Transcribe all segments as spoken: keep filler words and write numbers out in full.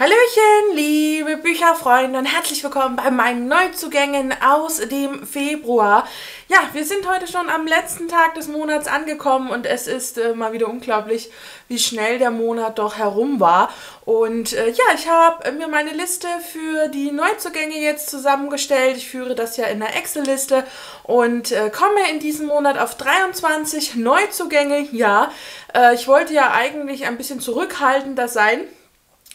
Hallöchen, liebe Bücherfreunde und herzlich willkommen bei meinen Neuzugängen aus dem Februar. Ja, wir sind heute schon am letzten Tag des Monats angekommen und es ist äh, mal wieder unglaublich, wie schnell der Monat doch herum war. Und äh, ja, ich habe mir meine Liste für die Neuzugänge jetzt zusammengestellt. Ich führe das ja in der Excel-Liste und äh, komme in diesem Monat auf dreiundzwanzig Neuzugänge. Ja, äh, ich wollte ja eigentlich ein bisschen zurückhaltender sein.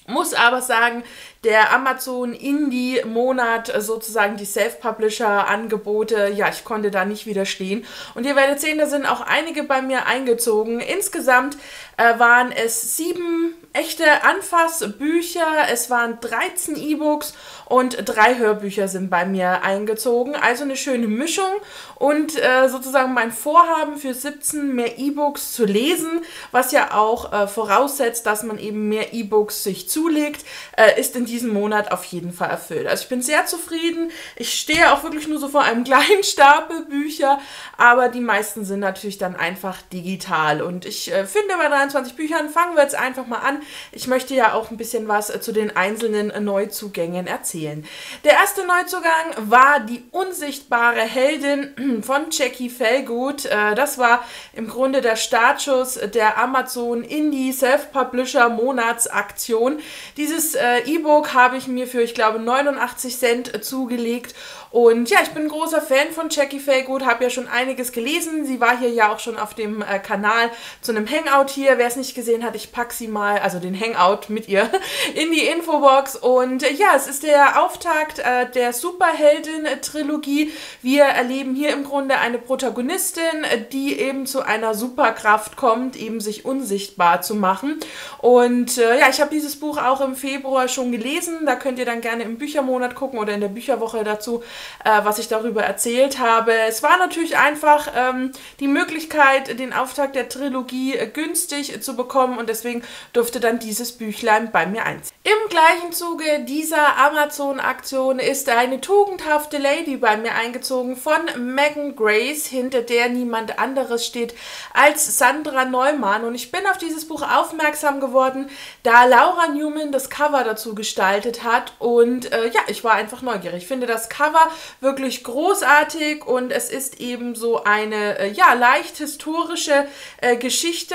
Muss aber sagen, der Amazon-Indie-Monat, sozusagen die Self-Publisher-Angebote, ja, ich konnte da nicht widerstehen. Und ihr werdet sehen, da sind auch einige bei mir eingezogen. Insgesamt äh, waren es sieben echte Anfassbücher, es waren dreizehn E-Books und drei Hörbücher sind bei mir eingezogen. Also eine schöne Mischung und äh, sozusagen mein Vorhaben für siebzehn mehr E-Books zu lesen, was ja auch äh, voraussetzt, dass man eben mehr E-Books sich zulegt, äh, ist in diesem Monat auf jeden Fall erfüllt. Also ich bin sehr zufrieden. Ich stehe auch wirklich nur so vor einem kleinen Stapel Bücher, aber die meisten sind natürlich dann einfach digital. Und ich äh, finde, bei dreiundzwanzig Büchern fangen wir jetzt einfach mal an. Ich möchte ja auch ein bisschen was zu den einzelnen Neuzugängen erzählen. Der erste Neuzugang war Die unsichtbare Heldin von Jacky Vellguth. Das war im Grunde der Startschuss der Amazon Indie Self-Publisher Monatsaktion. Dieses E-Book habe ich mir für, ich glaube, neunundachtzig Cent zugelegt. Und ja, ich bin ein großer Fan von Jacky Vellguth, habe ja schon einiges gelesen. Sie war hier ja auch schon auf dem Kanal zu einem Hangout hier. Wer es nicht gesehen hat, ich packe sie mal, also den Hangout mit ihr, in die Infobox. Und ja, es ist der Auftakt äh, der Superheldin-Trilogie. Wir erleben hier im Grunde eine Protagonistin, die eben zu einer Superkraft kommt, eben sich unsichtbar zu machen. Und äh, ja, ich habe dieses Buch auch im Februar schon gelesen. Da könnt ihr dann gerne im Büchermonat gucken oder in der Bücherwoche dazu, was ich darüber erzählt habe. Es war natürlich einfach ähm, die Möglichkeit, den Auftakt der Trilogie günstig zu bekommen und deswegen durfte dann dieses Büchlein bei mir einziehen. Im gleichen Zuge dieser Amazon-Aktion ist Eine tugendhafte Lady bei mir eingezogen von Megan Grace, hinter der niemand anderes steht als Sandra Neumann. Und ich bin auf dieses Buch aufmerksam geworden, da Laura Newman das Cover dazu gestaltet hat und äh, ja, ich war einfach neugierig. Ich finde das Cover wirklich großartig und es ist eben so eine ja, leicht historische äh, Geschichte.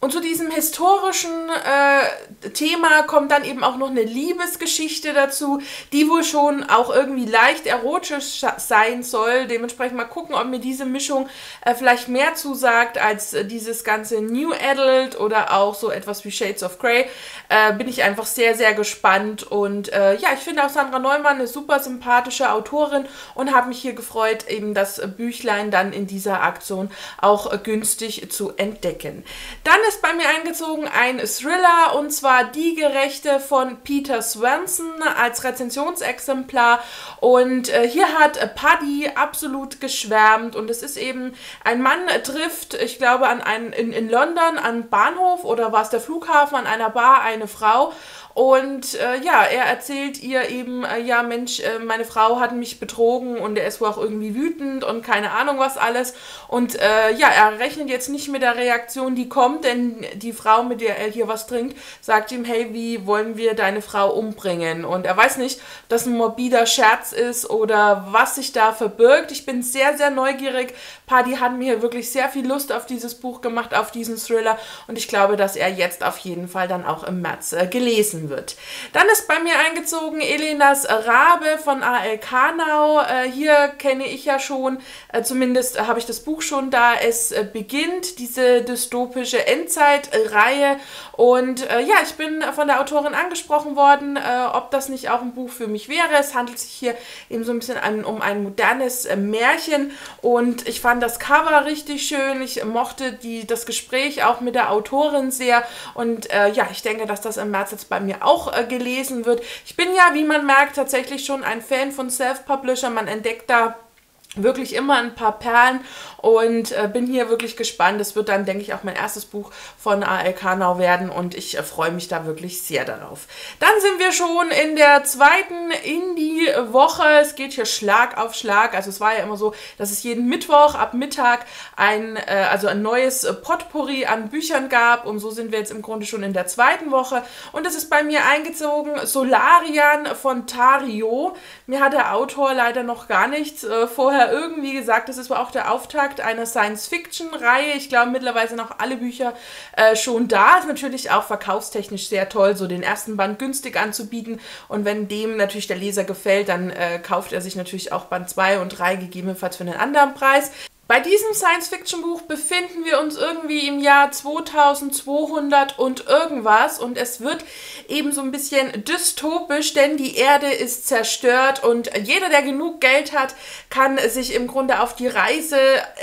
Und zu diesem historischen äh, Thema kommt dann eben auch noch eine Liebesgeschichte dazu, die wohl schon auch irgendwie leicht erotisch sein soll. Dementsprechend mal gucken, ob mir diese Mischung äh, vielleicht mehr zusagt als äh, dieses ganze New Adult oder auch so etwas wie Shades of Grey. Äh, bin ich einfach sehr, sehr gespannt. Und äh, ja, ich finde auch Sandra Neumann eine super sympathische Autorin und habe mich hier gefreut, eben das Büchlein dann in dieser Aktion auch äh, günstig zu entdecken. Dann ist bei mir eingezogen ein Thriller und zwar Die Gerechte von Peter Swanson als Rezensionsexemplar und äh, hier hat Paddy absolut geschwärmt und es ist eben, ein Mann trifft, ich glaube an einen, in, in London an Bahnhof oder war es der Flughafen, an einer Bar eine Frau. Und äh, ja, er erzählt ihr eben, äh, ja Mensch, äh, meine Frau hat mich betrogen und er ist wohl auch irgendwie wütend und keine Ahnung was alles. Und äh, ja, er rechnet jetzt nicht mit der Reaktion, die kommt, denn die Frau, mit der er hier was trinkt, sagt ihm, hey, wie wollen wir deine Frau umbringen? Und er weiß nicht, ob das ein morbider Scherz ist oder was sich da verbirgt. Ich bin sehr, sehr neugierig. Paddy hat mir wirklich sehr viel Lust auf dieses Buch gemacht, auf diesen Thriller. Und ich glaube, dass er jetzt auf jeden Fall dann auch im März äh, gelesen wird. Dann ist bei mir eingezogen Elenas Rabe von A L Kanau. Äh, hier kenne ich ja schon, äh, zumindest habe ich das Buch schon da. Es äh, beginnt diese dystopische Endzeitreihe und äh, ja, ich bin von der Autorin angesprochen worden, äh, ob das nicht auch ein Buch für mich wäre. Es handelt sich hier eben so ein bisschen an, um ein modernes äh, Märchen und ich fand das Cover richtig schön. Ich mochte die, das Gespräch auch mit der Autorin sehr und äh, ja, ich denke, dass das im März jetzt bei mir auch äh, gelesen wird. Ich bin ja, wie man merkt, tatsächlich schon ein Fan von Self-Publisher. Man entdeckt da wirklich immer ein paar Perlen und äh, bin hier wirklich gespannt. Das wird dann, denke ich, auch mein erstes Buch von A L Kanau werden und ich äh, freue mich da wirklich sehr darauf. Dann sind wir schon in der zweiten Indie-Woche. Es geht hier Schlag auf Schlag. Also es war ja immer so, dass es jeden Mittwoch ab Mittag ein, äh, also ein neues Potpourri an Büchern gab und so sind wir jetzt im Grunde schon in der zweiten Woche. Und es ist bei mir eingezogen Solarian von Tario. Mir hat der Autor leider noch gar nichts äh, vorher irgendwie gesagt, das ist auch der Auftakt einer Science-Fiction-Reihe. Ich glaube, mittlerweile sind auch alle Bücher äh, schon da. Ist natürlich auch verkaufstechnisch sehr toll, so den ersten Band günstig anzubieten. Und wenn dem natürlich der Leser gefällt, dann äh, kauft er sich natürlich auch Band zwei und drei gegebenenfalls für einen anderen Preis. Bei diesem Science-Fiction-Buch befinden wir uns irgendwie im Jahr zweitausendzweihundert und irgendwas und es wird eben so ein bisschen dystopisch, denn die Erde ist zerstört und jeder, der genug Geld hat, kann sich im Grunde auf die Reise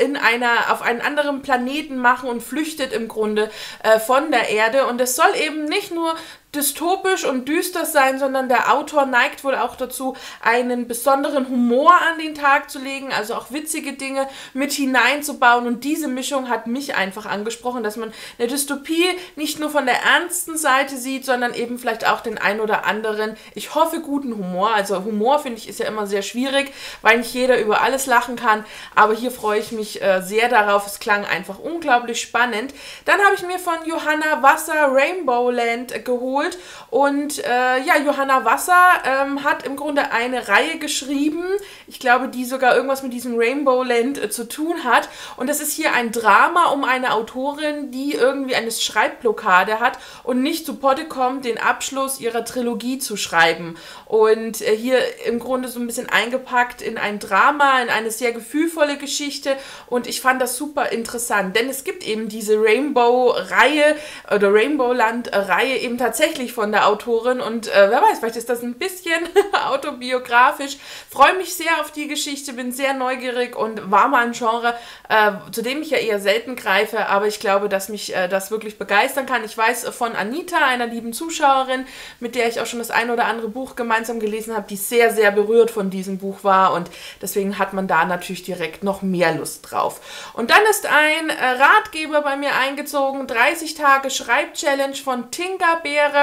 in einer, auf einen anderen Planeten machen und flüchtet im Grunde äh, von der Erde. Und es soll eben nicht nur dystopisch und düster sein, sondern der Autor neigt wohl auch dazu, einen besonderen Humor an den Tag zu legen, also auch witzige Dinge mit hineinzubauen und diese Mischung hat mich einfach angesprochen, dass man eine Dystopie nicht nur von der ernsten Seite sieht, sondern eben vielleicht auch den ein oder anderen, ich hoffe, guten Humor. Also Humor, finde ich, ist ja immer sehr schwierig, weil nicht jeder über alles lachen kann, aber hier freue ich mich äh, sehr darauf, es klang einfach unglaublich spannend. Dann habe ich mir von Johanna Wasser Rainbowland geholt. Und äh, ja, Johanna Wasser ähm, hat im Grunde eine Reihe geschrieben, ich glaube, die sogar irgendwas mit diesem Rainbowland äh, zu tun hat. Und das ist hier ein Drama um eine Autorin, die irgendwie eine Schreibblockade hat und nicht zu Potte kommt, den Abschluss ihrer Trilogie zu schreiben. Und äh, hier im Grunde so ein bisschen eingepackt in ein Drama, in eine sehr gefühlvolle Geschichte. Und ich fand das super interessant, denn es gibt eben diese Rainbow-Reihe oder Rainbowland-Reihe eben tatsächlich von der Autorin und äh, wer weiß, vielleicht ist das ein bisschen autobiografisch. Freue mich sehr auf die Geschichte, bin sehr neugierig und war mal ein Genre, äh, zu dem ich ja eher selten greife, aber ich glaube, dass mich äh, das wirklich begeistern kann. Ich weiß von Anita, einer lieben Zuschauerin, mit der ich auch schon das ein oder andere Buch gemeinsam gelesen habe, die sehr, sehr berührt von diesem Buch war und deswegen hat man da natürlich direkt noch mehr Lust drauf. Und dann ist ein äh, Ratgeber bei mir eingezogen, dreißig Tage Schreibchallenge von Tinkerbeere.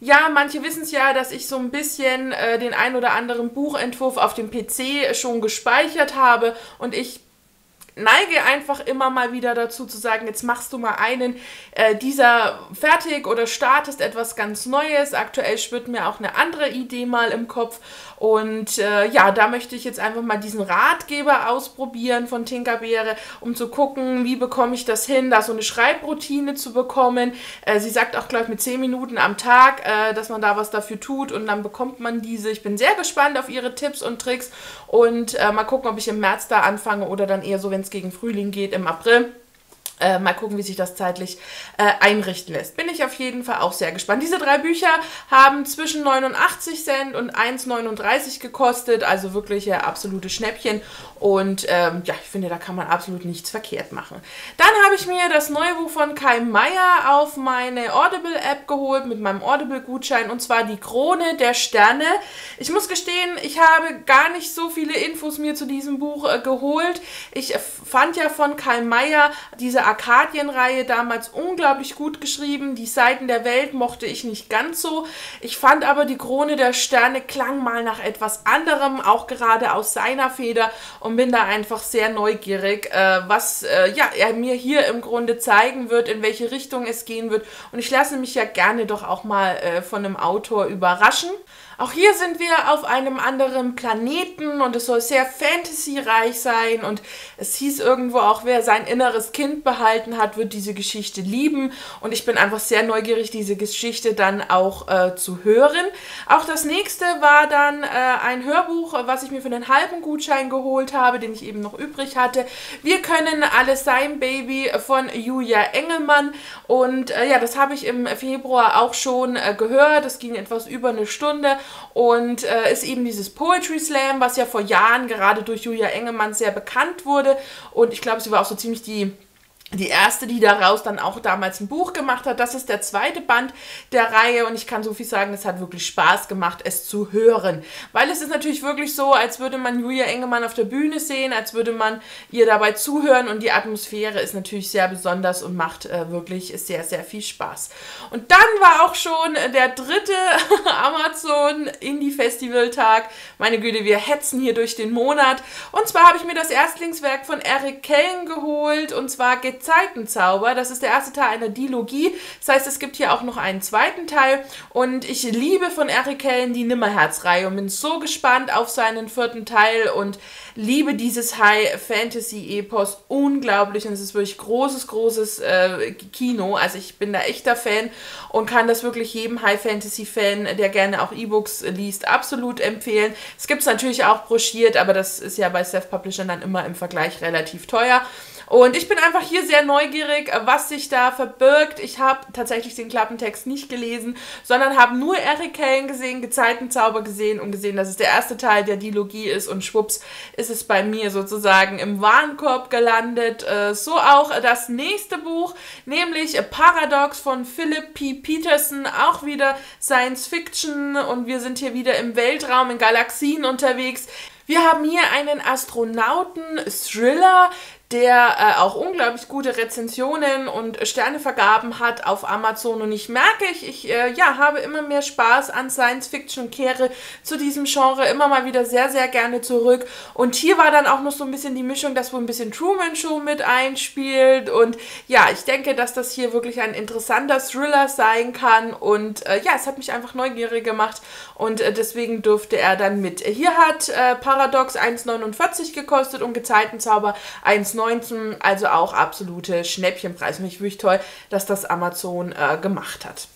Ja, manche wissen es ja, dass ich so ein bisschen äh, den ein oder anderen Buchentwurf auf dem P C schon gespeichert habe und ich neige einfach immer mal wieder dazu zu sagen, jetzt machst du mal einen äh, dieser fertig oder startest etwas ganz Neues. Aktuell schwirrt mir auch eine andere Idee mal im Kopf und äh, ja, da möchte ich jetzt einfach mal diesen Ratgeber ausprobieren von Tinkerbeere, um zu gucken, wie bekomme ich das hin, da so eine Schreibroutine zu bekommen. Äh, sie sagt auch, glaube ich, mit zehn Minuten am Tag, äh, dass man da was dafür tut und dann bekommt man diese. Ich bin sehr gespannt auf ihre Tipps und Tricks und äh, mal gucken, ob ich im März da anfange oder dann eher so, wenn gegen Frühling geht, im April. Äh, mal gucken, wie sich das zeitlich äh, einrichten lässt. Bin ich auf jeden Fall auch sehr gespannt. Diese drei Bücher haben zwischen neunundachtzig Cent und ein Euro neununddreißig gekostet, also wirklich ja, absolute Schnäppchen und ähm, ja, ich finde, da kann man absolut nichts verkehrt machen. Dann habe ich mir das neue Buch von Kai Meyer auf meine Audible-App geholt mit meinem Audible-Gutschein und zwar Die Krone der Sterne. Ich muss gestehen, ich habe gar nicht so viele Infos mir zu diesem Buch äh, geholt. Ich äh, fand ja von Kai Meyer diese Arkadien-Reihe damals unglaublich gut geschrieben. Die Seiten der Welt mochte ich nicht ganz so. Ich fand aber, Die Krone der Sterne klang mal nach etwas anderem, auch gerade aus seiner Feder und bin da einfach sehr neugierig, äh, was äh, ja, er mir hier im Grunde zeigen wird, in welche Richtung es gehen wird. Und ich lasse mich ja gerne doch auch mal äh, von einem Autor überraschen. Auch hier sind wir auf einem anderen Planeten und es soll sehr fantasyreich sein und es hieß irgendwo auch, wer sein inneres Kind behalten hat, wird diese Geschichte lieben und ich bin einfach sehr neugierig, diese Geschichte dann auch äh, zu hören. Auch das nächste war dann äh, ein Hörbuch, was ich mir für einen halben Gutschein geholt habe, den ich eben noch übrig hatte. Wir können alles sein, Baby von Julia Engelmann und äh, ja, das habe ich im Februar auch schon äh, gehört, das ging etwas über eine Stunde. Und äh, ist eben dieses Poetry Slam, was ja vor Jahren gerade durch Julia Engelmann sehr bekannt wurde. Und ich glaube, sie war auch so ziemlich die die erste, die daraus dann auch damals ein Buch gemacht hat. Das ist der zweite Band der Reihe und ich kann so viel sagen, es hat wirklich Spaß gemacht, es zu hören. Weil es ist natürlich wirklich so, als würde man Julia Engelmann auf der Bühne sehen, als würde man ihr dabei zuhören und die Atmosphäre ist natürlich sehr besonders und macht äh, wirklich sehr, sehr viel Spaß. Und dann war auch schon der dritte Amazon Indie-Festival-Tag. Meine Güte, wir hetzen hier durch den Monat. Und zwar habe ich mir das Erstlingswerk von Eric Kellen geholt und zwar geht Zeitenzauber. Das ist der erste Teil einer Dilogie. Das heißt, es gibt hier auch noch einen zweiten Teil und ich liebe von Eric Kellen die Nimmerherz-Reihe und bin so gespannt auf seinen vierten Teil und liebe dieses High-Fantasy-Epos unglaublich und es ist wirklich großes, großes äh, Kino. Also ich bin da echter Fan und kann das wirklich jedem High-Fantasy-Fan, der gerne auch E-Books liest, absolut empfehlen. Es gibt es natürlich auch broschiert, aber das ist ja bei Self-Publishern dann immer im Vergleich relativ teuer. Und ich bin einfach hier sehr neugierig, was sich da verbirgt. Ich habe tatsächlich den Klappentext nicht gelesen, sondern habe nur Eric Kellen gesehen, Gezeitenzauber gesehen und gesehen, dass es der erste Teil der Dilogie ist und schwupps ist es bei mir sozusagen im Warenkorb gelandet. So auch das nächste Buch, nämlich Paradox von Philip P. Peterson, auch wieder Science Fiction und wir sind hier wieder im Weltraum, in Galaxien unterwegs. Wir haben hier einen Astronauten-Thriller, der äh, auch unglaublich gute Rezensionen und Sternevergaben hat auf Amazon. Und ich merke, ich, ich äh, ja, habe immer mehr Spaß an Science Fiction und kehre zu diesem Genre immer mal wieder sehr, sehr gerne zurück. Und hier war dann auch noch so ein bisschen die Mischung, dass wohl ein bisschen Truman Show mit einspielt. Und ja, ich denke, dass das hier wirklich ein interessanter Thriller sein kann. Und äh, ja, es hat mich einfach neugierig gemacht und äh, deswegen durfte er dann mit. Hier hat äh, Paradox eins neunundvierzig gekostet und Gezeitenzauber eins neunzehn, also auch absolute Schnäppchenpreis. Finde ich wirklich toll, dass das Amazon äh, gemacht hat.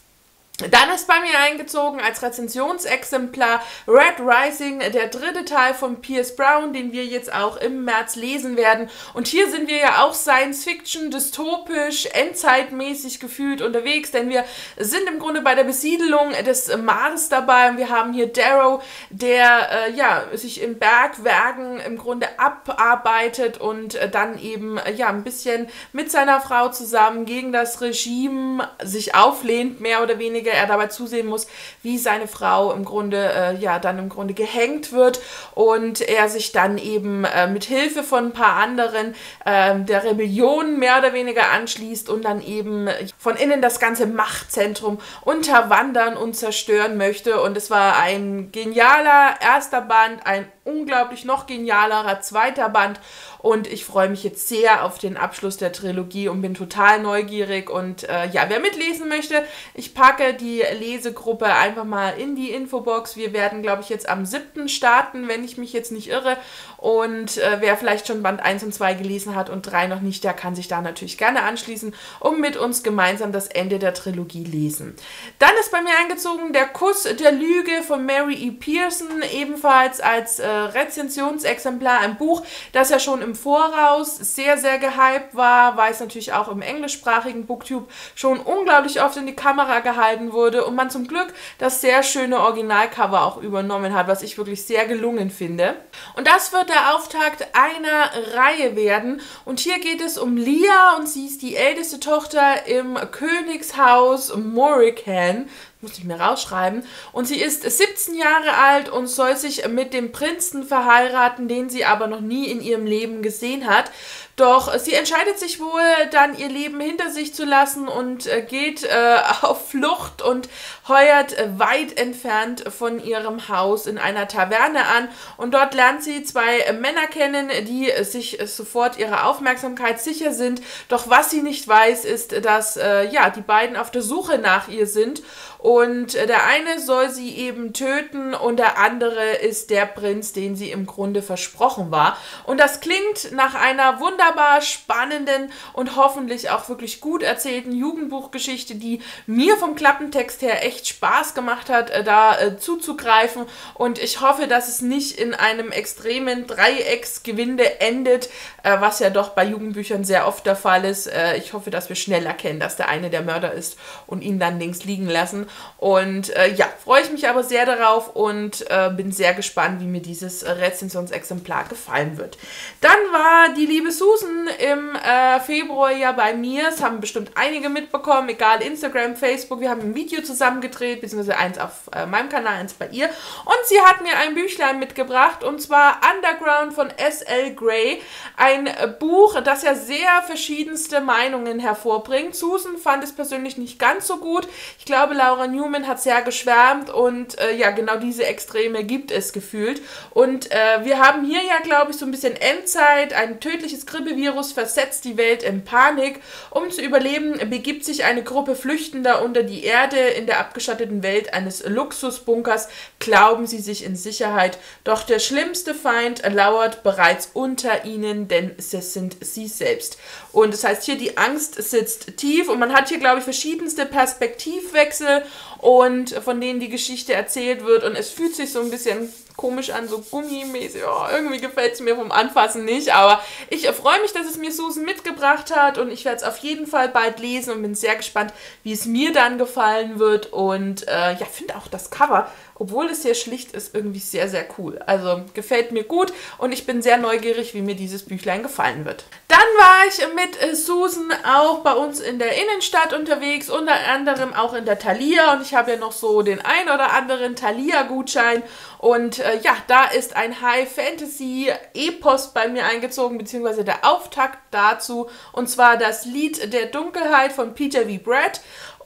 Dann ist bei mir eingezogen als Rezensionsexemplar Red Rising, der dritte Teil von Piers Brown, den wir jetzt auch im März lesen werden. Und hier sind wir ja auch Science-Fiction, dystopisch, endzeitmäßig gefühlt unterwegs, denn wir sind im Grunde bei der Besiedelung des Mars dabei und wir haben hier Darrow, der äh, ja, sich in Bergwerken im Grunde abarbeitet und äh, dann eben äh, ja, ein bisschen mit seiner Frau zusammen gegen das Regime sich auflehnt, mehr oder weniger. Er dabei zusehen muss, wie seine Frau im Grunde, äh, ja, dann im Grunde gehängt wird und er sich dann eben äh, mit Hilfe von ein paar anderen äh, der Rebellion mehr oder weniger anschließt und dann eben von innen das ganze Machtzentrum unterwandern und zerstören möchte. Und es war ein genialer erster Band, ein unglaublich noch genialerer zweiter Band und ich freue mich jetzt sehr auf den Abschluss der Trilogie und bin total neugierig und äh, ja, wer mitlesen möchte, ich packe die Lesegruppe einfach mal in die Infobox. Wir werden, glaube ich, jetzt am siebten starten, wenn ich mich jetzt nicht irre und äh, wer vielleicht schon Band eins und zwei gelesen hat und drei noch nicht, der kann sich da natürlich gerne anschließen und mit uns gemeinsam das Ende der Trilogie lesen. Dann ist bei mir eingezogen der Kuss der Lüge von Mary E. Pearson, ebenfalls als äh, Rezensionsexemplar, ein Buch, das ja schon im Voraus sehr, sehr gehypt war, weil es natürlich auch im englischsprachigen Booktube schon unglaublich oft in die Kamera gehalten wurde und man zum Glück das sehr schöne Originalcover auch übernommen hat, was ich wirklich sehr gelungen finde. Und das wird der Auftakt einer Reihe werden und hier geht es um Lia und sie ist die älteste Tochter im Königshaus Morrigan. Muss ich mir rausschreiben. Und sie ist siebzehn Jahre alt und soll sich mit dem Prinzen verheiraten, den sie aber noch nie in ihrem Leben gesehen hat. Doch sie entscheidet sich wohl, dann ihr Leben hinter sich zu lassen und geht äh, auf Flucht und heuert weit entfernt von ihrem Haus in einer Taverne an. Und dort lernt sie zwei Männer kennen, die sich sofort ihrer Aufmerksamkeit sicher sind. Doch was sie nicht weiß, ist, dass äh, ja, die beiden auf der Suche nach ihr sind. Und der eine soll sie eben töten und der andere ist der Prinz, den sie im Grunde versprochen war. Und das klingt nach einer wunderbar spannenden und hoffentlich auch wirklich gut erzählten Jugendbuchgeschichte, die mir vom Klappentext her echt Spaß gemacht hat, da äh, zuzugreifen. Und ich hoffe, dass es nicht in einem extremen Dreiecksgewinde endet, äh, was ja doch bei Jugendbüchern sehr oft der Fall ist. Äh, ich hoffe, dass wir schnell erkennen, dass der eine der Mörder ist und ihn dann links liegen lassen. Und äh, ja, freue ich mich aber sehr darauf und äh, bin sehr gespannt, wie mir dieses Rezensionsexemplar gefallen wird. Dann war die liebe Susen Susen im äh, Februar ja bei mir. Das haben bestimmt einige mitbekommen, egal Instagram, Facebook. Wir haben ein Video zusammen gedreht, beziehungsweise eins auf äh, meinem Kanal, eins bei ihr. Und sie hat mir ein Büchlein mitgebracht, und zwar Underground von S L Gray. Ein Buch, das ja sehr verschiedenste Meinungen hervorbringt. Susen fand es persönlich nicht ganz so gut. Ich glaube, Laura Newman hat sehr geschwärmt, und äh, ja, genau diese Extreme gibt es gefühlt. Und äh, wir haben hier ja, glaube ich, so ein bisschen Endzeit, ein tödliches Grippevirus versetzt die Welt in Panik. Um zu überleben, begibt sich eine Gruppe Flüchtender unter die Erde. In der abgeschatteten Welt eines Luxusbunkers glauben sie sich in Sicherheit. Doch der schlimmste Feind lauert bereits unter ihnen, denn es sind sie selbst. Und das heißt hier, die Angst sitzt tief, und man hat hier, glaube ich, verschiedenste Perspektivwechsel, und von denen die Geschichte erzählt wird, und es fühlt sich so ein bisschen komisch an, so gummimäßig. Oh, irgendwie gefällt es mir vom Anfassen nicht, aber ich freue mich, dass es mir Susen mitgebracht hat, und ich werde es auf jeden Fall bald lesen und bin sehr gespannt, wie es mir dann gefallen wird. Und äh, ja, finde auch das Cover, obwohl es sehr schlicht ist, irgendwie sehr, sehr cool. Also gefällt mir gut, und ich bin sehr neugierig, wie mir dieses Büchlein gefallen wird. Dann war ich mit Susen auch bei uns in der Innenstadt unterwegs, unter anderem auch in der Thalia, und ich habe ja noch so den ein oder anderen Thalia-Gutschein, und äh, ja, da ist ein High-Fantasy-Epos bei mir eingezogen, beziehungsweise der Auftakt dazu, und zwar Das Lied der Dunkelheit von Peter V. Brett.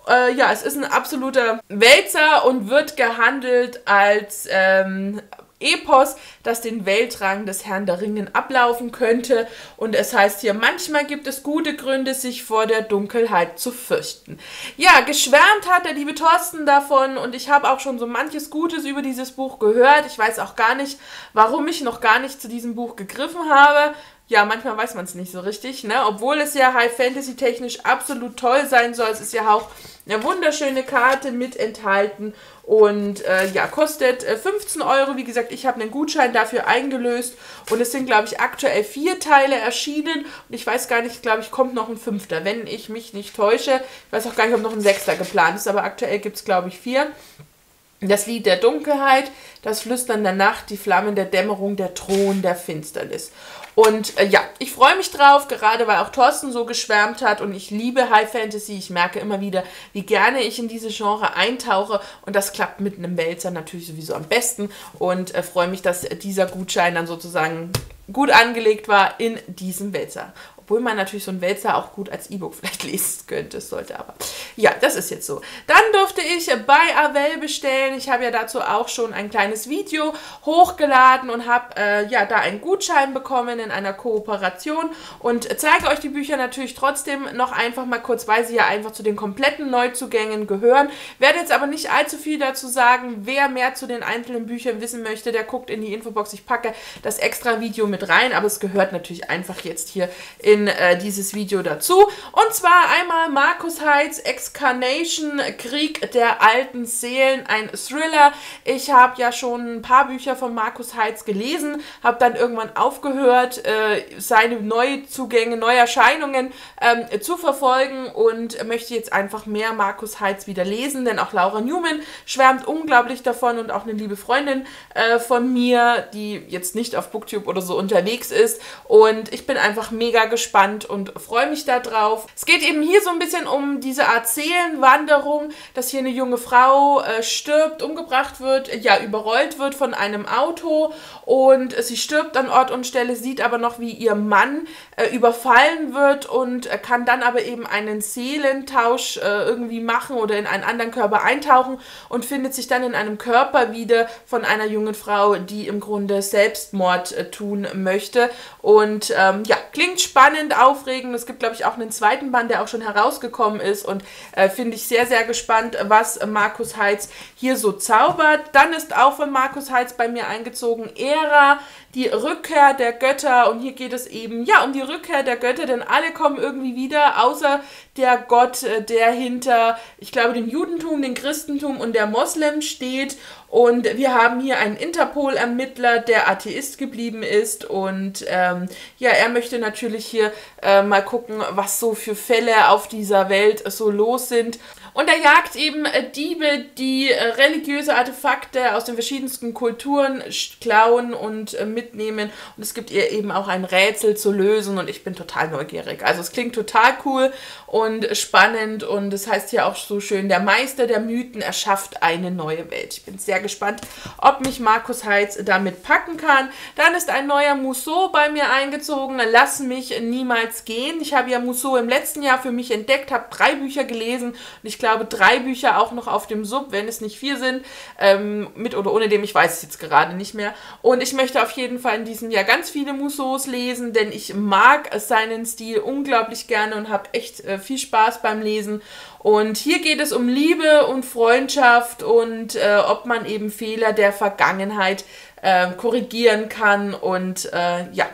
Äh, ja, es ist ein absoluter Wälzer und wird gehandelt als ähm, Epos, das den Weltrang des Herrn der Ringen ablaufen könnte. Und es heißt hier, manchmal gibt es gute Gründe, sich vor der Dunkelheit zu fürchten. Ja, geschwärmt hat der liebe Torsten davon, und ich habe auch schon so manches Gutes über dieses Buch gehört. Ich weiß auch gar nicht, warum ich noch gar nicht zu diesem Buch gegriffen habe. Ja, manchmal weiß man es nicht so richtig, ne? Obwohl es ja High-Fantasy-technisch absolut toll sein soll. Es ist ja auch eine wunderschöne Karte mit enthalten. Und äh, ja, kostet äh, fünfzehn Euro. Wie gesagt, ich habe einen Gutschein dafür eingelöst. Und es sind, glaube ich, aktuell vier Teile erschienen. Und ich weiß gar nicht, glaube ich, kommt noch ein fünfter, wenn ich mich nicht täusche. Ich weiß auch gar nicht, ob noch ein sechster geplant ist. Aber aktuell gibt es, glaube ich, vier. Das Lied der Dunkelheit, das Flüstern der Nacht, die Flammen der Dämmerung, der Thron der Finsternis. Und äh, ja, ich freue mich drauf, gerade weil auch Torsten so geschwärmt hat, und ich liebe High Fantasy. Ich merke immer wieder, wie gerne ich in diese Genre eintauche, und das klappt mit einem Wälzer natürlich sowieso am besten, und äh, freue mich, dass dieser Gutschein dann sozusagen gut angelegt war in diesem Wälzer. Obwohl man natürlich so einen Wälzer auch gut als E-Book vielleicht lesen könnte, sollte aber. Ja, das ist jetzt so. Dann durfte ich bei Arvelle bestellen. Ich habe ja dazu auch schon ein kleines Video hochgeladen und habe äh, ja da einen Gutschein bekommen in einer Kooperation, und zeige euch die Bücher natürlich trotzdem noch einfach mal kurz, weil sie ja einfach zu den kompletten Neuzugängen gehören. Werde jetzt aber nicht allzu viel dazu sagen. Wer mehr zu den einzelnen Büchern wissen möchte, der guckt in die Infobox. Ich packe das extra Video mit rein, aber es gehört natürlich einfach jetzt hier in In, äh, dieses Video dazu. Und zwar einmal Markus Heitz, Excarnation, Krieg der alten Seelen, ein Thriller. Ich habe ja schon ein paar Bücher von Markus Heitz gelesen, habe dann irgendwann aufgehört, äh, seine Neuzugänge, Neuerscheinungen ähm, zu verfolgen, und möchte jetzt einfach mehr Markus Heitz wieder lesen, denn auch Laura Newman schwärmt unglaublich davon, und auch eine liebe Freundin äh, von mir, die jetzt nicht auf Booktube oder so unterwegs ist, und ich bin einfach mega gespannt. Spannend und freue mich da drauf. Es geht eben hier so ein bisschen um diese Art Seelenwanderung, dass hier eine junge Frau äh, stirbt, umgebracht wird, äh, ja, überrollt wird von einem Auto, und äh, sie stirbt an Ort und Stelle, sieht aber noch, wie ihr Mann äh, überfallen wird, und äh, kann dann aber eben einen Seelentausch äh, irgendwie machen oder in einen anderen Körper eintauchen und findet sich dann in einem Körper wieder von einer jungen Frau, die im Grunde Selbstmord äh, tun möchte. Und ähm, ja, klingt spannend, aufregend. Es gibt, glaube ich, auch einen zweiten Band, der auch schon herausgekommen ist, und äh, finde ich sehr, sehr gespannt, was Markus Heitz hier so zaubert. Dann ist auch von Markus Heitz bei mir eingezogen Ära, die Rückkehr der Götter, und hier geht es eben, ja, um die Rückkehr der Götter, denn alle kommen irgendwie wieder, außer der Gott, der hinter, ich glaube, dem Judentum, dem Christentum und der Moslem steht. Und wir haben hier einen Interpol-Ermittler, der Atheist geblieben ist, und ähm, ja, er möchte natürlich hier äh, mal gucken, was so für Fälle auf dieser Welt so los sind. Und er jagt eben Diebe, die religiöse Artefakte aus den verschiedensten Kulturen klauen und mitnehmen. Und es gibt ihr eben auch ein Rätsel zu lösen und ich bin total neugierig. Also es klingt total cool und spannend und es heißt ja auch so schön, der Meister der Mythen erschafft eine neue Welt. Ich bin sehr gespannt, ob mich Markus Heitz damit packen kann. Dann ist ein neuer Musso bei mir eingezogen. Lass mich niemals gehen. Ich habe ja Musso im letzten Jahr für mich entdeckt, habe drei Bücher gelesen und ich glaube drei Bücher auch noch auf dem Sub, wenn es nicht vier sind, ähm, mit oder ohne dem, ich weiß es jetzt gerade nicht mehr. Und ich möchte auf jeden Fall in diesem Jahr ganz viele Mussos lesen, denn ich mag seinen Stil unglaublich gerne und habe echt äh, viel Spaß beim Lesen. Und hier geht es um Liebe und Freundschaft und äh, ob man eben Fehler der Vergangenheit äh, korrigieren kann und äh, ja.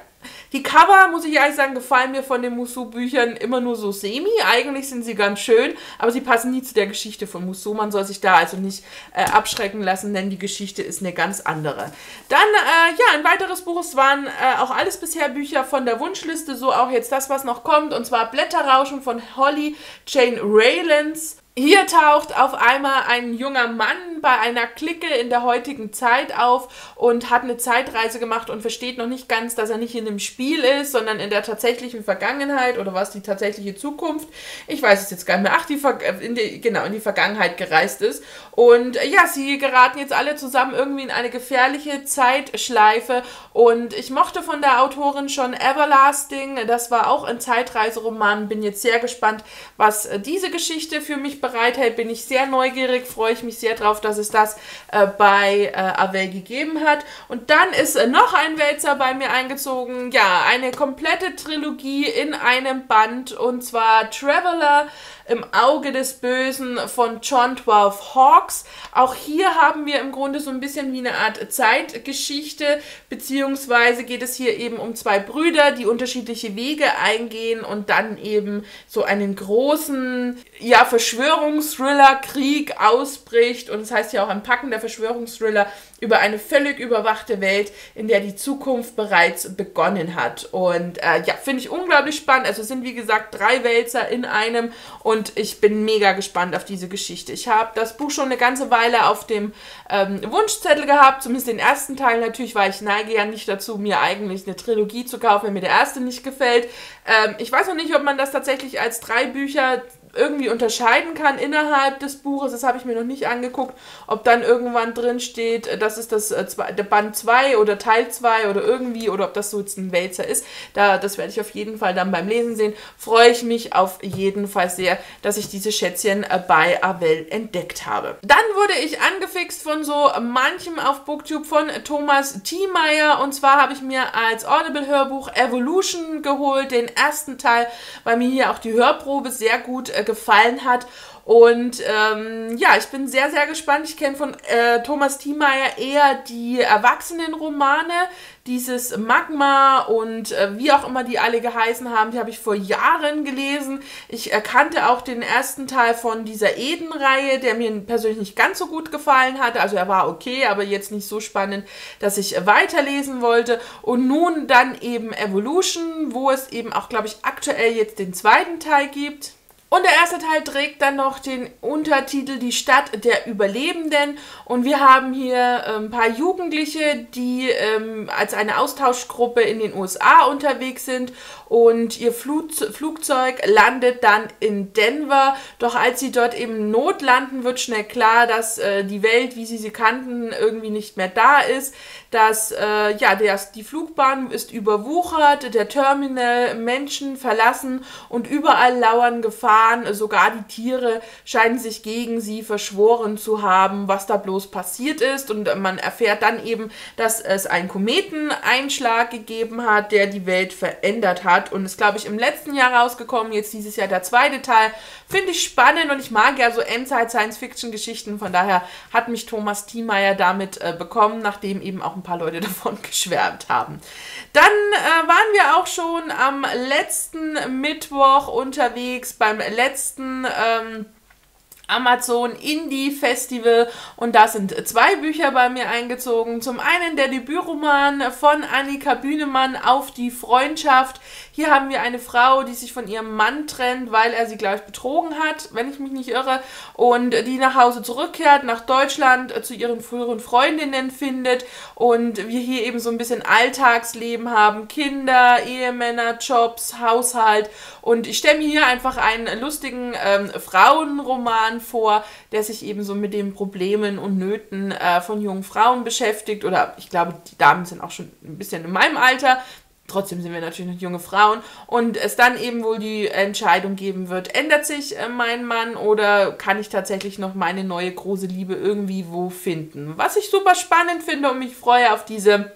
Die Cover, muss ich ehrlich sagen, gefallen mir von den Musso-Büchern immer nur so semi. Eigentlich sind sie ganz schön, aber sie passen nie zu der Geschichte von Musso. Man soll sich da also nicht äh, abschrecken lassen, denn die Geschichte ist eine ganz andere. Dann, äh, ja, ein weiteres Buch. Es waren äh, auch alles bisher Bücher von der Wunschliste, so auch jetzt das, was noch kommt. Und zwar Blätterrauschen von Holly Jane Raylands. Hier taucht auf einmal ein junger Mann bei einer Clique in der heutigen Zeit auf und hat eine Zeitreise gemacht und versteht noch nicht ganz, dass er nicht in einem Spiel ist, sondern in der tatsächlichen Vergangenheit oder was die tatsächliche Zukunft, ich weiß es jetzt gar nicht mehr, ach, die, Ver in die genau, in die Vergangenheit gereist ist. Und ja, sie geraten jetzt alle zusammen irgendwie in eine gefährliche Zeitschleife und ich mochte von der Autorin schon Everlasting, das war auch ein Zeitreiseroman, bin jetzt sehr gespannt, was diese Geschichte für mich bereitet. Bereithält, bin ich sehr neugierig, freue ich mich sehr drauf, dass es das äh, bei äh, Arvelle gegeben hat. Und dann ist äh, noch ein Wälzer bei mir eingezogen, ja, eine komplette Trilogie in einem Band und zwar Traveller im Auge des Bösen von John Twelve Hawks. Auch hier haben wir im Grunde so ein bisschen wie eine Art Zeitgeschichte, beziehungsweise geht es hier eben um zwei Brüder, die unterschiedliche Wege eingehen und dann eben so einen großen, ja, Verschwörungsthriller-Krieg ausbricht. Und es heißt ja auch ein packender Verschwörungsthriller über eine völlig überwachte Welt, in der die Zukunft bereits begonnen hat. Und äh, ja, finde ich unglaublich spannend. Also es sind, wie gesagt, drei Wälzer in einem und Und ich bin mega gespannt auf diese Geschichte. Ich habe das Buch schon eine ganze Weile auf dem ähm, Wunschzettel gehabt, zumindest den ersten Teil natürlich, weil ich neige ja nicht dazu, mir eigentlich eine Trilogie zu kaufen, wenn mir der erste nicht gefällt. Ähm, ich weiß noch nicht, ob man das tatsächlich als drei Bücher irgendwie unterscheiden kann innerhalb des Buches. Das habe ich mir noch nicht angeguckt, ob dann irgendwann drin steht, das ist das äh, der Band zwei oder Teil zwei oder irgendwie, oder ob das so jetzt ein Wälzer ist. Da, das werde ich auf jeden Fall dann beim Lesen sehen. Freue ich mich auf jeden Fall sehr, dass ich diese Schätzchen äh, bei Arvelle entdeckt habe. Dann wurde ich angefixt von so manchem auf Booktube, von Thomas Thiemeyer, und zwar habe ich mir als Audible-Hörbuch Evolution geholt, den ersten Teil, weil mir hier auch die Hörprobe sehr gut äh, gefallen hat. Und ähm, ja, ich bin sehr, sehr gespannt. Ich kenne von äh, Thomas Thiemeyer eher die Erwachsenenromane, dieses Magma und äh, wie auch immer die alle geheißen haben, die habe ich vor Jahren gelesen. Ich erkannte auch den ersten Teil von dieser Eden-Reihe, der mir persönlich nicht ganz so gut gefallen hatte. Also er war okay, aber jetzt nicht so spannend, dass ich weiterlesen wollte. Und nun dann eben Evolution, wo es eben auch, glaube ich, aktuell jetzt den zweiten Teil gibt. Und der erste Teil trägt dann noch den Untertitel Die Stadt der Überlebenden. Und wir haben hier ein paar Jugendliche, die ähm, als eine Austauschgruppe in den U S A unterwegs sind. Und ihr Flugzeug landet dann in Denver. Doch als sie dort eben notlanden, wird schnell klar, dass äh, die Welt, wie sie sie kannten, irgendwie nicht mehr da ist. Dass äh, ja, der, die Flugbahn ist überwuchert, der Terminal Menschen verlassen und überall lauern Gefahren. Sogar die Tiere scheinen sich gegen sie verschworen zu haben, was da bloß passiert ist. Und man erfährt dann eben, dass es einen Kometeneinschlag gegeben hat, der die Welt verändert hat. Und ist, glaube ich, im letzten Jahr rausgekommen, jetzt dieses Jahr der zweite Teil. Finde ich spannend und ich mag ja so Endzeit-Science-Fiction-Geschichten. Von daher hat mich Thomas Thiemeyer damit äh, bekommen, nachdem eben auch ein paar Leute davon geschwärmt haben. Dann äh, waren wir auch schon am letzten Mittwoch unterwegs beim letzten ähm, Amazon Indie Festival, und da sind zwei Bücher bei mir eingezogen. Zum einen der Debütroman von Annika Bühnemann, Auf die Freundschaft. Hier haben wir eine Frau, die sich von ihrem Mann trennt, weil er sie, glaube ich, betrogen hat, wenn ich mich nicht irre, und die nach Hause zurückkehrt, nach Deutschland, zu ihren früheren Freundinnen findet, und wir hier eben so ein bisschen Alltagsleben haben, Kinder, Ehemänner, Jobs, Haushalt, und ich stelle mir hier einfach einen lustigen ähm, Frauenroman vor, der sich eben so mit den Problemen und Nöten äh, von jungen Frauen beschäftigt, oder ich glaube, die Damen sind auch schon ein bisschen in meinem Alter. Trotzdem sind wir natürlich noch junge Frauen, und es dann eben wohl die Entscheidung geben wird, ändert sich mein Mann oder kann ich tatsächlich noch meine neue große Liebe irgendwie wo finden? Was ich super spannend finde und mich freue auf diese,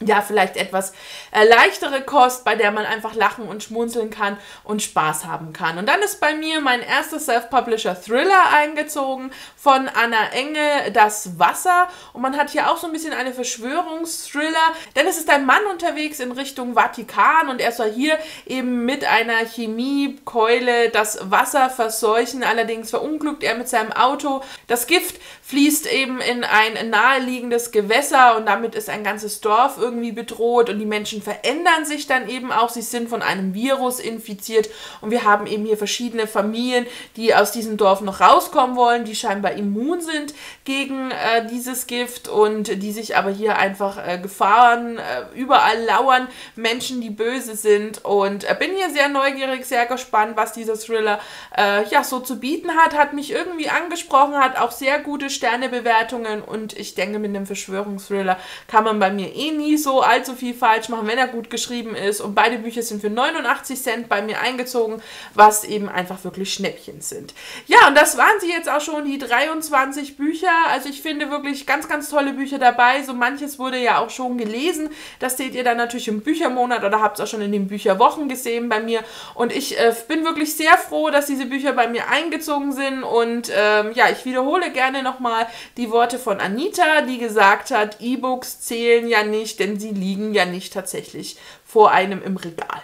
ja, vielleicht etwas äh, leichtere Kost, bei der man einfach lachen und schmunzeln kann und Spaß haben kann. Und dann ist bei mir mein erster Self-Publisher-Thriller eingezogen von Anna Engel, Das Wasser. Und man hat hier auch so ein bisschen eine Verschwörungsthriller, denn es ist ein Mann unterwegs in Richtung Vatikan, und er soll hier eben mit einer Chemiekeule das Wasser verseuchen. Allerdings verunglückt er mit seinem Auto. Das Gift fließt eben in ein naheliegendes Gewässer, und damit ist ein ganzes Dorf irgendwie bedroht, und die Menschen verändern sich dann eben auch, sie sind von einem Virus infiziert, und wir haben eben hier verschiedene Familien, die aus diesem Dorf noch rauskommen wollen, die scheinbar immun sind gegen äh, dieses Gift und die sich aber hier einfach äh, Gefahren äh, überall lauern, Menschen, die böse sind, und äh, bin hier sehr neugierig, sehr gespannt, was dieser Thriller äh, ja so zu bieten hat, hat mich irgendwie angesprochen, hat auch sehr gute Sternebewertungen, und ich denke, mit einem Verschwörungsthriller kann man bei mir eh nie so allzu viel falsch machen, wenn er gut geschrieben ist, und beide Bücher sind für neunundachtzig Cent bei mir eingezogen, was eben einfach wirklich Schnäppchen sind. Ja, und das waren sie jetzt auch schon, die dreiundzwanzig Bücher, also ich finde wirklich ganz, ganz tolle Bücher dabei, so manches wurde ja auch schon gelesen, das seht ihr dann natürlich im Büchermonat oder habt es auch schon in den Bücherwochen gesehen bei mir, und ich äh, bin wirklich sehr froh, dass diese Bücher bei mir eingezogen sind, und ähm, ja, ich wiederhole gerne nochmal die Worte von Anita, die gesagt hat, E-Books zählen ja nicht, denn sie liegen ja nicht tatsächlich vor einem im Regal.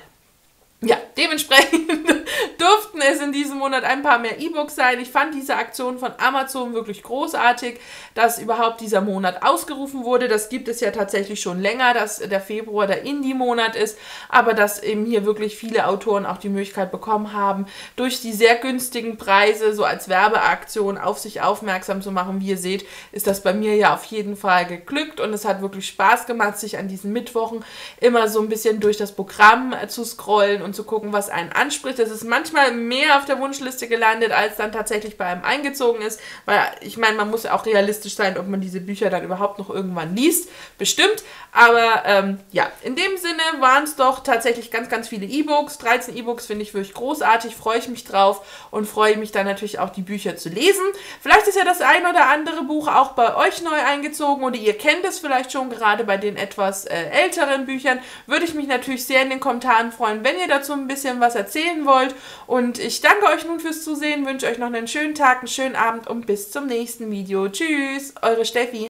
Ja, dementsprechend durften es in diesem Monat ein paar mehr E-Books sein. Ich fand diese Aktion von Amazon wirklich großartig, dass überhaupt dieser Monat ausgerufen wurde. Das gibt es ja tatsächlich schon länger, dass der Februar der Indie-Monat ist, aber dass eben hier wirklich viele Autoren auch die Möglichkeit bekommen haben, durch die sehr günstigen Preise so als Werbeaktion auf sich aufmerksam zu machen. Wie ihr seht, ist das bei mir ja auf jeden Fall geglückt, und es hat wirklich Spaß gemacht, sich an diesen Mittwochen immer so ein bisschen durch das Programm zu scrollen und zu gucken, was einen anspricht. Es ist manchmal mehr auf der Wunschliste gelandet, als dann tatsächlich bei einem eingezogen ist, weil ich meine, man muss ja auch realistisch sein, ob man diese Bücher dann überhaupt noch irgendwann liest, bestimmt, aber ähm, ja, in dem Sinne waren es doch tatsächlich ganz, ganz viele E-Books, dreizehn E-Books finde ich wirklich großartig, freue ich mich drauf und freue mich dann natürlich auch, die Bücher zu lesen. Vielleicht ist ja das ein oder andere Buch auch bei euch neu eingezogen, oder ihr kennt es vielleicht schon, gerade bei den etwas äh, älteren Büchern, würde ich mich natürlich sehr in den Kommentaren freuen, wenn ihr da dazu ein bisschen was erzählen wollt, und ich danke euch nun fürs Zusehen, wünsche euch noch einen schönen Tag, einen schönen Abend und bis zum nächsten Video. Tschüss, eure Steffi.